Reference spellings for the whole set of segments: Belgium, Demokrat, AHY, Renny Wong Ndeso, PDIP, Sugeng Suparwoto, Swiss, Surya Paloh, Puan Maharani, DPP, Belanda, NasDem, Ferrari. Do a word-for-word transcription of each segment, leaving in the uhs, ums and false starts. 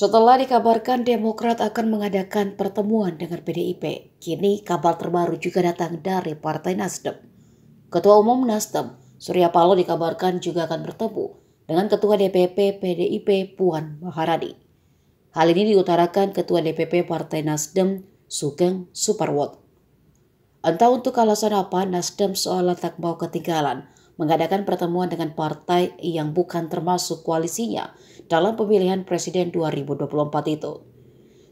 Setelah dikabarkan Demokrat akan mengadakan pertemuan dengan P D I P, kini kabar terbaru juga datang dari Partai NasDem. Ketua Umum NasDem, Surya Paloh dikabarkan juga akan bertemu dengan Ketua D P P P D I P Puan Maharani. Hal ini diutarakan Ketua D P P Partai NasDem, Sugeng Suparwoto. Entah untuk alasan apa, NasDem seolah tak mau ketinggalan mengadakan pertemuan dengan partai yang bukan termasuk koalisinya dalam pemilihan presiden dua ribu dua puluh empat itu.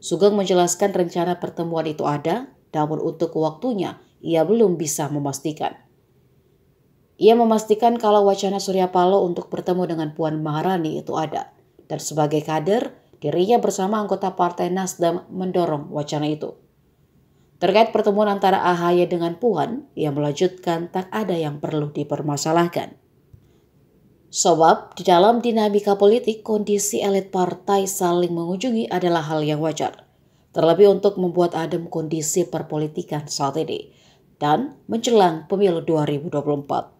Sugeng menjelaskan rencana pertemuan itu ada, namun untuk waktunya ia belum bisa memastikan. Ia memastikan kalau wacana Surya Paloh untuk bertemu dengan Puan Maharani itu ada, dan sebagai kader, dirinya bersama anggota partai NasDem mendorong wacana itu. Terkait pertemuan antara A H Y dengan Puan, ia melanjutkan tak ada yang perlu dipermasalahkan. Sebab, di dalam dinamika politik, kondisi elit partai saling mengunjungi adalah hal yang wajar. Terlebih untuk membuat adem kondisi perpolitikan saat ini dan menjelang pemilu dua ribu dua puluh empat.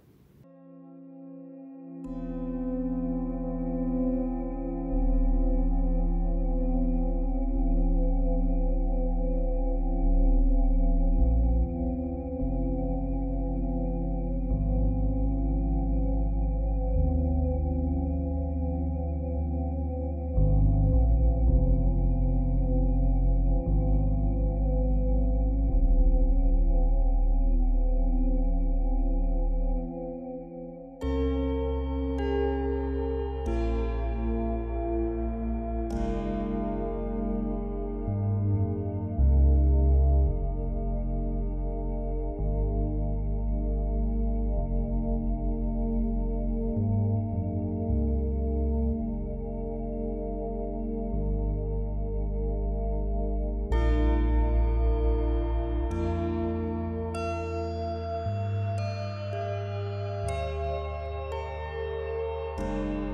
Thank you.